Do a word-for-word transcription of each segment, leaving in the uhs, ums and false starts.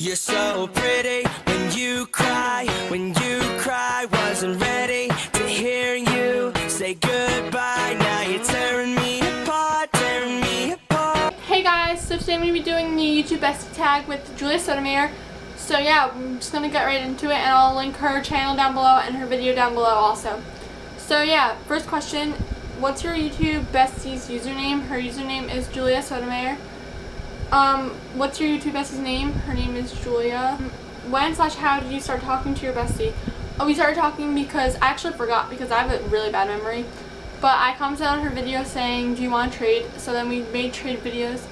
You're so pretty when you cry, when you cry. Wasn't ready to hear you say goodbye. Now you're tearing me apart, tearing me apart. Hey guys, so today I'm going to be doing the YouTube Bestie Tag with Julia Sotomayor. So yeah, I'm just going to get right into it, and I'll link her channel down below and her video down below also. So yeah, first question, what's your YouTube Bestie's username? Her username is Julia Sotomayor. Um, what's your YouTube bestie's name? Her name is Julia. When slash how did you start talking to your bestie? Oh, we started talking because I actually forgot because I have a really bad memory. But I commented on her video saying, do you want to trade? So then we made trade videos.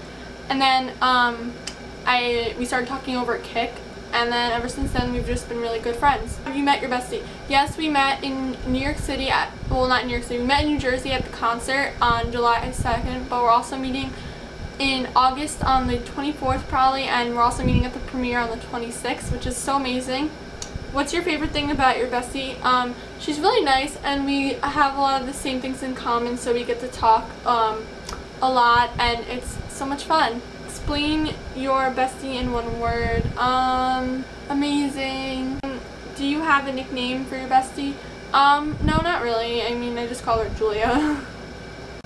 And then um, I we started talking over at Kick. And then ever since then, we've just been really good friends. Have you met your bestie? Yes, we met in New York City at, well not New York City, we met in New Jersey at the concert on July second. But we're also meeting in August on the twenty-fourth probably, and we're also meeting at the premiere on the twenty-sixth, which is so amazing. What's your favorite thing about your bestie? Um, she's really nice, and we have a lot of the same things in common, so we get to talk um, a lot, and it's so much fun. Explain your bestie in one word. Um, amazing. Do you have a nickname for your bestie? Um, no, not really. I mean, I just call her Julia.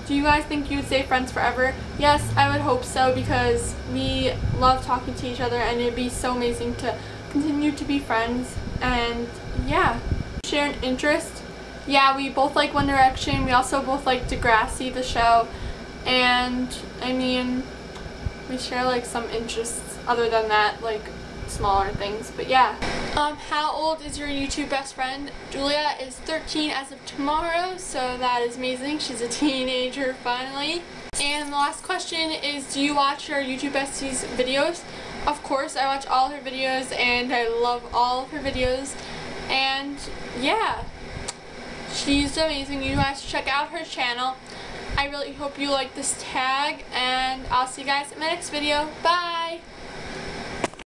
Do you guys think you would stay friends forever? Yes, I would hope so, because we love talking to each other, and it'd be so amazing to continue to be friends. And yeah, share an interest. Yeah, we both like One Direction. We also both like Degrassi, the show. And I mean, we share like some interests other than that, like smaller things, but yeah. Um, how old is your YouTube best friend? Julia is thirteen as of tomorrow, so that is amazing. She's a teenager finally. And the last question is, do you watch your YouTube bestie's videos? Of course, I watch all her videos, and I love all of her videos. And yeah, she's amazing. You guys should check out her channel. I really hope you like this tag, and I'll see you guys in my next video. Bye!